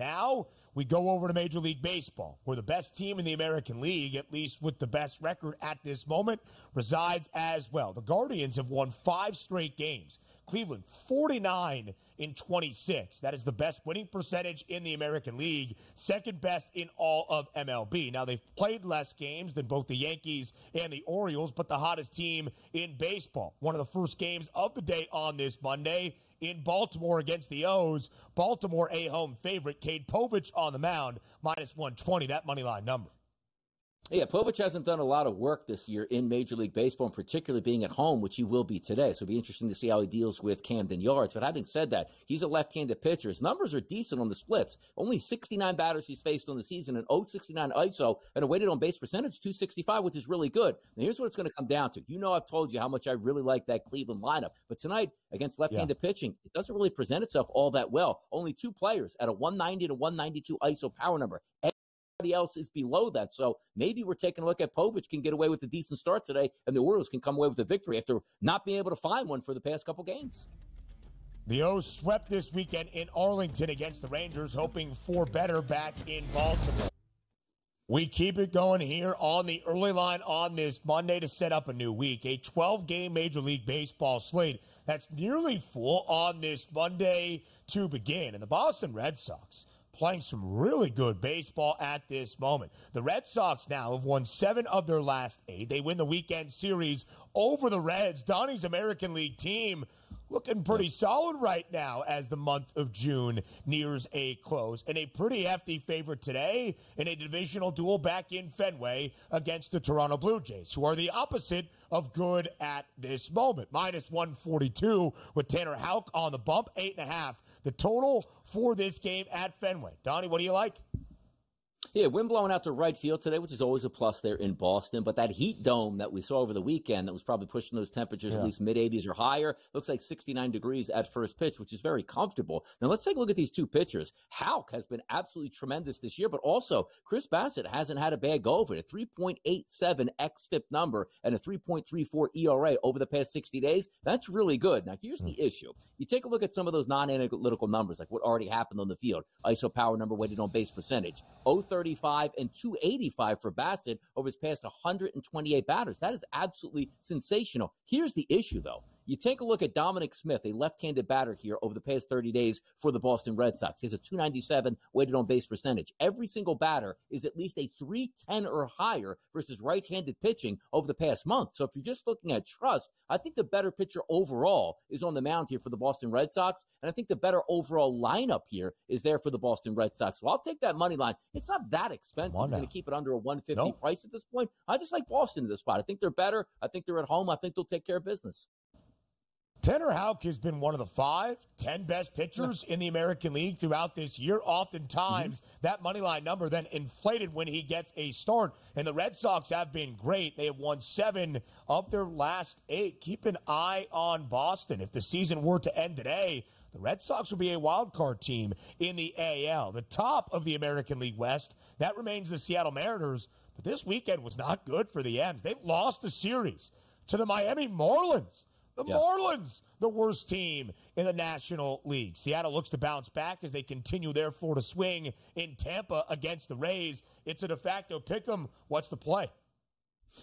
Now we go over to Major League Baseball, where the best team in the American League, at least with the best record at this moment, resides as well. The Guardians have won 5 straight games. Cleveland, 49 in 26. That is the best winning percentage in the American League, second best in all of MLB. Now, they've played less games than both the Yankees and the Orioles, but the hottest team in baseball. One of the first games of the day on this Monday in Baltimore against the O's. Baltimore, a home favorite. Cade Povich on the mound, -120, that money line number. Yeah, Povich hasn't done a lot of work this year in Major League Baseball, and particularly being at home, which he will be today. So it'll be interesting to see how he deals with Camden Yards. But having said that, he's a left-handed pitcher. His numbers are decent on the splits. Only 69 batters he's faced on the season, an .069 ISO, and a weighted on-base percentage, 265, which is really good. Now, here's what it's going to come down to. You know I've told you how much I really like that Cleveland lineup. But tonight, against left-handed pitching, it doesn't really present itself all that well. Only 2 players at a 190 to 192 ISO power number. Else is below that. So maybe we're taking a look at Povich can get away with a decent start today, and the Orioles can come away with a victory after not being able to find one for the past couple games. The O's swept this weekend in Arlington against the Rangers, hoping for better back in Baltimore. We keep it going here on the early line on this Monday to set up a new week, a 12-game Major League Baseball slate that's nearly full on this Monday to begin. And the Boston Red Sox playing some really good baseball at this moment. The Red Sox now have won 7 of their last 8. They win the weekend series over the Reds. Donnie's American League team looking pretty solid right now as the month of June nears a close. And a pretty hefty favorite today in a divisional duel back in Fenway against the Toronto Blue Jays, who are the opposite of good at this moment. -142 with Tanner Houck on the bump, 8.5. The total for this game at Fenway. Donnie, what do you like? Yeah, wind blowing out to right field today, which is always a plus there in Boston. But that heat dome that we saw over the weekend that was probably pushing those temperatures at least mid-80s or higher, looks like 69 degrees at first pitch, which is very comfortable. Now, let's take a look at these two pitchers. Houck has been absolutely tremendous this year, but also Chris Bassett hasn't had a bad go of it. A 3.87 xFIP number and a 3.34 ERA over the past 60 days. That's really good. Now, here's the issue. You take a look at some of those non-analytical numbers, like what already happened on the field. ISO power number, weighted on base percentage, 0.35 and 285 for Bassett over his past 128 batters. That is absolutely sensational. Here's the issue, though. You take a look at Dominic Smith, a left-handed batter here over the past 30 days for the Boston Red Sox. He has a 297 weighted on base percentage. Every single batter is at least a 310 or higher versus right-handed pitching over the past month. So if you're just looking at trust, I think the better pitcher overall is on the mound here for the Boston Red Sox, and I think the better overall lineup here is there for the Boston Red Sox. So I'll take that money line. It's not that expensive. We're going to keep it under a 150 price at this point. I just like Boston in this spot. I think they're better. I think they're at home. I think they'll take care of business. Tanner Houck has been one of the 5-10 best pitchers in the American League throughout this year. Oftentimes, that money line number then inflated when he gets a start. And the Red Sox have been great. They have won 7 of their last 8. Keep an eye on Boston. If the season were to end today, the Red Sox will be a wild card team in the AL. The top of the American League West, that remains the Seattle Mariners. But this weekend was not good for the M's. They lost the series to the Miami Marlins. The Marlins, the worst team in the National League. Seattle looks to bounce back as they continue their Florida swing in Tampa against the Rays. It's a de facto pick 'em. What's the play?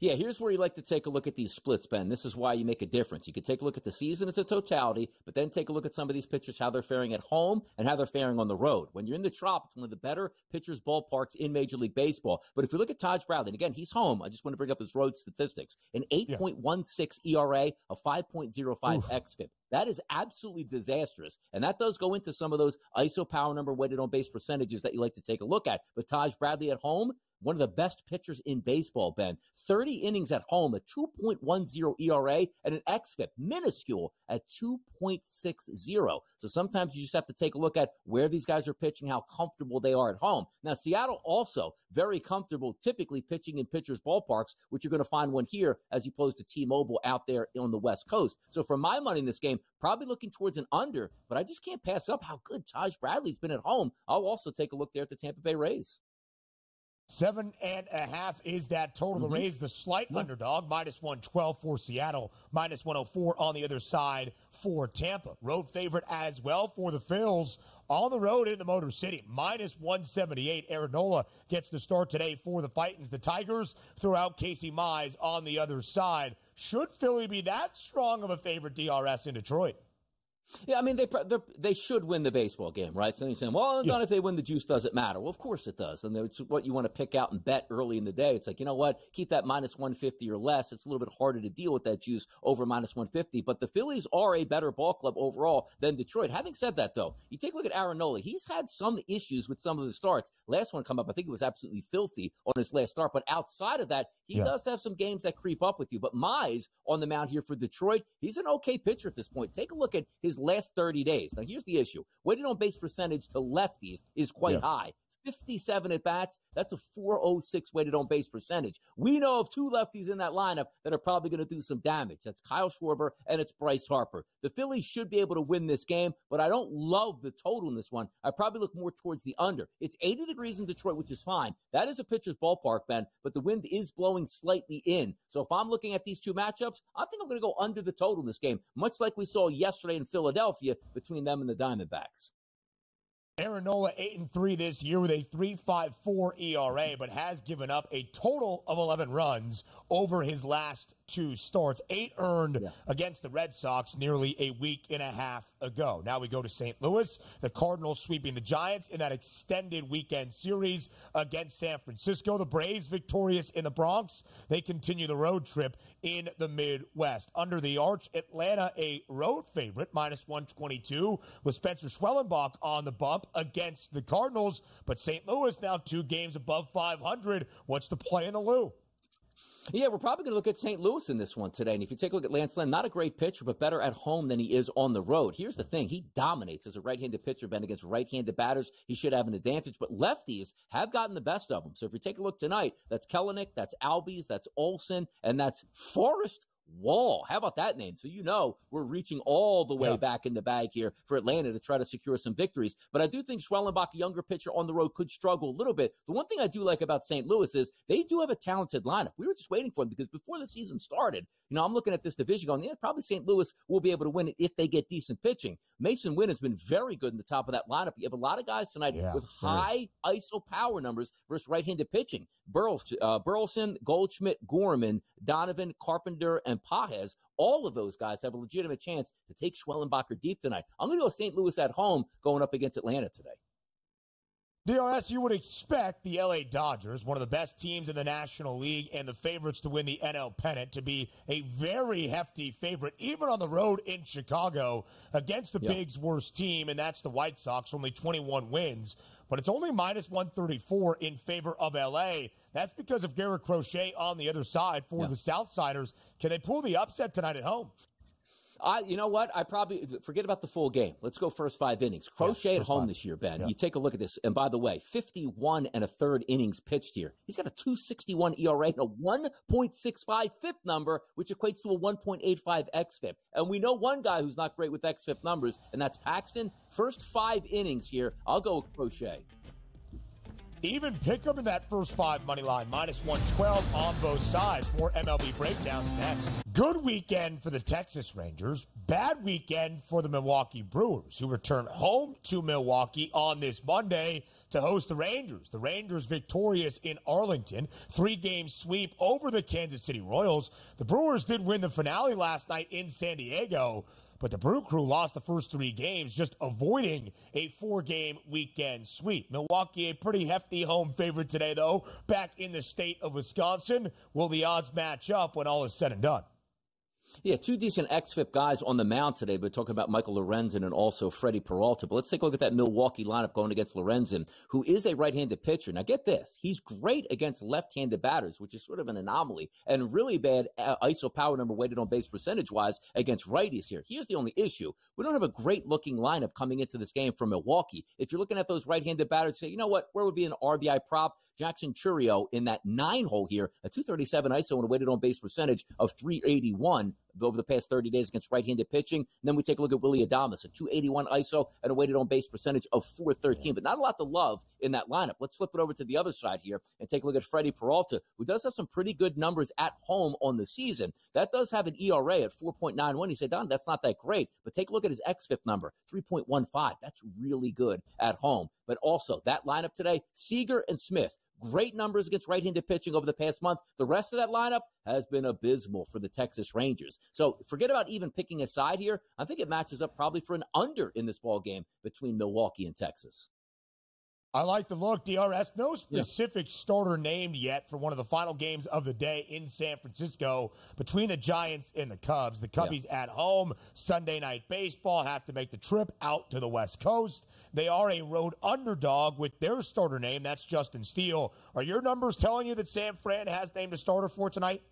Yeah, here's where you like to take a look at these splits, Ben. This is why you make a difference. You can take a look at the season as a totality, but then take a look at some of these pitchers, how they're faring at home and how they're faring on the road. When you're in the Trop, it's one of the better pitchers' ballparks in Major League Baseball. But if you look at Taj Bradley, and again, he's home. I just want to bring up his road statistics. An 8.16 ERA, a 5.05 xFIP. That is absolutely disastrous, and that does go into some of those ISO power number weighted on base percentages that you like to take a look at. But Taj Bradley at home, one of the best pitchers in baseball, Ben. 30 innings at home, a 2.10 ERA, and an xFIP, minuscule, at 2.60. So sometimes you just have to take a look at where these guys are pitching, how comfortable they are at home. Now, Seattle also very comfortable typically pitching in pitchers' ballparks, which you're going to find one here as opposed to T-Mobile out there on the West Coast. So for my money in this game, probably looking towards an under, but I just can't pass up how good Taj Bradley's been at home. I'll also take a look there at the Tampa Bay Rays. 7.5 is that total. The Rays, the slight underdog, minus 112 for Seattle, minus 104 on the other side for Tampa. Road favorite as well for the Phils. On the road in the Motor City, minus 178. Aaron Nola gets the start today for the Titans. The Tigers throw out Casey Mize on the other side. Should Philly be that strong of a favorite DRS in Detroit? Yeah, I mean, they should win the baseball game, right? So they're saying, well, not if they win, the juice doesn't matter. Well, of course it does. And that's what you want to pick out and bet early in the day. It's like, you know what? Keep that minus 150 or less. It's a little bit harder to deal with that juice over minus 150. But the Phillies are a better ball club overall than Detroit. Having said that, though, you take a look at Aaron Nola. He's had some issues with some of the starts. Last one come up, I think it was absolutely filthy on his last start. But outside of that, he does have some games that creep up with you. But Mize on the mound here for Detroit, he's an okay pitcher at this point. Take a look at his last 30 days. Now, here's the issue. Weighted on base percentage to lefties is quite high. 57 at-bats, that's a 406 weighted on base percentage. We know of two lefties in that lineup that are probably going to do some damage. That's Kyle Schwarber and it's Bryce Harper. The Phillies should be able to win this game, but I don't love the total in this one. I probably look more towards the under. It's 80 degrees in Detroit, which is fine. That is a pitcher's ballpark, Ben, but the wind is blowing slightly in. So if I'm looking at these two matchups, I think I'm going to go under the total in this game, much like we saw yesterday in Philadelphia between them and the Diamondbacks. Aaron Nola 8-3 this year with a 3.54 ERA, but has given up a total of 11 runs over his last two starts. 8 earned against the Red Sox nearly a week and a half ago. Now we go to St. Louis. The Cardinals sweeping the Giants in that extended weekend series against San Francisco. The Braves victorious in the Bronx. They continue the road trip in the Midwest. Under the arch, Atlanta a road favorite, minus 122, with Spencer Schwellenbach on the bump against the Cardinals, but St. Louis now 2 games above 500. What's the play in the Lou? Yeah, we're probably going to look at St. Louis in this one today. And if you take a look at Lance Lynn, not a great pitcher, but better at home than he is on the road. Here's the thing. He dominates as a right-handed pitcher, Ben, against right-handed batters. He should have an advantage, but lefties have gotten the best of him. So if you take a look tonight, that's Kelenic, that's Albies, that's Olsen, and that's Forrest Wall. How about that name? So you know we're reaching all the way back in the bag here for Atlanta to try to secure some victories. But I do think Schwellenbach, a younger pitcher on the road, could struggle a little bit. The one thing I do like about St. Louis is they do have a talented lineup. We were just waiting for them because before the season started, you know, I'm looking at this division going, yeah, probably St. Louis will be able to win it if they get decent pitching. Mason Wynn has been very good in the top of that lineup. You have a lot of guys tonight with high ISO power numbers versus right-handed pitching. Burleson, Goldschmidt, Gorman, Donovan, Carpenter, and Pages, all of those guys have a legitimate chance to take Schwellenbacher deep tonight. I'm going to go St. Louis at home going up against Atlanta today. DRS, you would expect the L.A. Dodgers, one of the best teams in the National League and the favorites to win the NL pennant, to be a very hefty favorite, even on the road in Chicago, against the Big's worst team, and that's the White Sox, only 21 wins. But it's only minus 134 in favor of L.A. That's because of Garrett Crochet on the other side for the Southsiders. Can they pull the upset tonight at home? You know what? I probably forget about the full game. Let's go first 5 innings. Crochet at home this year, Ben. You take a look at this. And by the way, 51 1/3 innings pitched here. He's got a 2.61 ERA and a 1.65 FIP number, which equates to a 1.85 XFIP. And we know one guy who's not great with XFIP numbers, and that's Paxton. First 5 innings here. I'll go with Crochet. Even pick up in that first 5 money line, minus 112 on both sides. More MLB breakdowns next. Good weekend for the Texas Rangers. Bad weekend for the Milwaukee Brewers, who return home to Milwaukee on this Monday to host the Rangers. The Rangers victorious in Arlington. 3-game sweep over the Kansas City Royals. The Brewers did win the finale last night in San Diego, but the Brew Crew lost the first 3 games, just avoiding a 4-game weekend sweep. Milwaukee, a pretty hefty home favorite today, though, back in the state of Wisconsin. Will the odds match up when all is said and done? Yeah, 2 decent XFIP guys on the mound today. We're talking about Michael Lorenzen and also Freddy Peralta. But let's take a look at that Milwaukee lineup going against Lorenzen, who is a right-handed pitcher. Now, get this. He's great against left-handed batters, which is sort of an anomaly, and really bad ISO power number weighted on base percentage-wise against righties here. Here's the only issue. We don't have a great-looking lineup coming into this game from Milwaukee. If you're looking at those right-handed batters, say, you know what, where would be an RBI prop? Jackson Churio in that 9 hole here, a 237 ISO and a weighted on base percentage of 381. over the past 30 days against right-handed pitching. And then we take a look at Willy Adames, a .281 ISO and a weighted on-base percentage of .413. But not a lot to love in that lineup. Let's flip it over to the other side here and take a look at Freddy Peralta, who does have some pretty good numbers at home on the season. That does have an ERA at 4.91. He said, Don, that's not that great. But take a look at his xFIP number, 3.15. That's really good at home. But also, that lineup today, Seager and Smith, great numbers against right-handed pitching over the past month. The rest of that lineup has been abysmal for the Texas Rangers. So forget about even picking a side here. I think it matches up probably for an under in this ballgame between Milwaukee and Texas. I like the look, DRS. No specific starter named yet for one of the final games of the day in San Francisco between the Giants and the Cubs. The Cubbies at home, Sunday Night Baseball, have to make the trip out to the West Coast. They are a road underdog with their starter name. That's Justin Steele. Are your numbers telling you that San Fran has named a starter for tonight?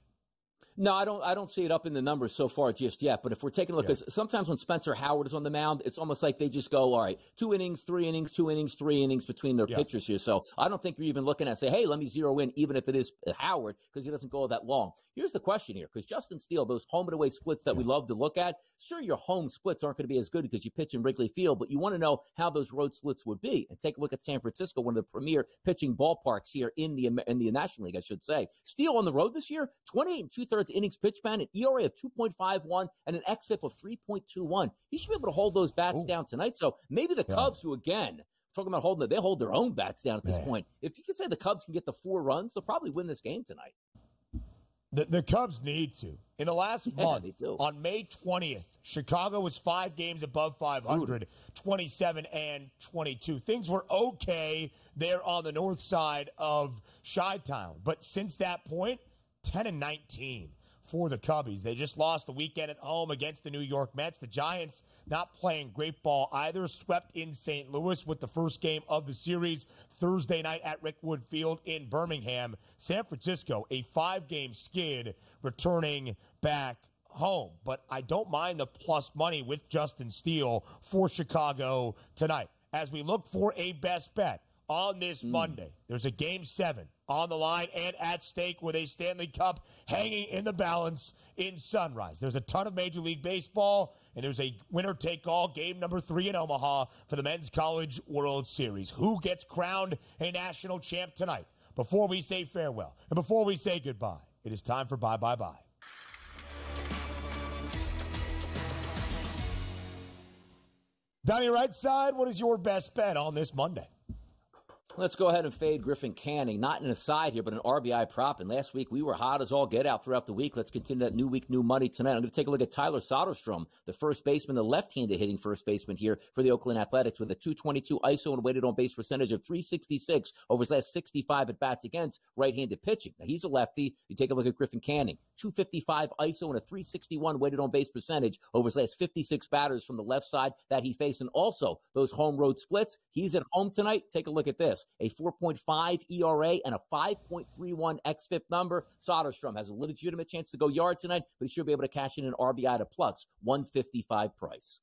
No, I don't see it up in the numbers so far just yet. But if we're taking a look, because sometimes when Spencer Howard is on the mound, it's almost like they just go, all right, 2 innings, 3 innings, 2 innings, 3 innings between their pitchers here. So I don't think you're even looking at, say, hey, let me zero in, even if it is Howard, because he doesn't go that long. Here's the question here, because Justin Steele, those home and away splits that we love to look at, sure, your home splits aren't going to be as good because you pitch in Wrigley Field, but you want to know how those road splits would be. And take a look at San Francisco, one of the premier pitching ballparks here in the National League, I should say. Steele on the road this year, 28 2/3 innings pitch man, an ERA of 2.51, and an xFIP of 3.21. He should be able to hold those bats down tonight. So maybe the Cubs, who again, talking about holding it, they hold their own bats down at this point. If you can say the Cubs can get the 4 runs, they'll probably win this game tonight. The Cubs need to. In the last month, on May 20th, Chicago was 5 games above 500, 27 and 22. Things were okay there on the north side of Chi-Town. But since that point, 10 and 19 for the Cubbies. They just lost the weekend at home against the New York Mets. The Giants not playing great ball either. Swept in St. Louis with the first game of the series Thursday night at Rick Wood Field in Birmingham. San Francisco, a 5-game skid, returning back home. But I don't mind the plus money with Justin Steele for Chicago tonight. As we look for a best bet on this Monday, there's a Game 7. On the line and at stake with a Stanley Cup hanging in the balance in Sunrise. There's a ton of Major League Baseball, and there's a winner-take-all Game 3 in Omaha for the Men's College World Series. Who gets crowned a national champ tonight? Before we say farewell and before we say goodbye, it is time for Bye, Bye, Bye. Donnie Rightside, what is your best bet on this Monday? Let's go ahead and fade Griffin Canning, not in a side here, but an RBI prop. And last week, we were hot as all get out throughout the week. Let's continue that new week, new money tonight. I'm going to take a look at Tyler Soderstrom, the first baseman, the left-handed hitting first baseman here for the Oakland Athletics, with a .222 ISO and weighted on-base percentage of .366 over his last 65 at-bats against right-handed pitching. Now, he's a lefty. You take a look at Griffin Canning, .255 ISO and a .361 weighted on-base percentage over his last 56 batters from the left side that he faced. And also, those home road splits, he's at home tonight. Take a look at this. A 4.5 ERA and a 5.31 xFIP number. Soderstrom has a legitimate chance to go yard tonight, but he should be able to cash in an RBI at a plus 155 price.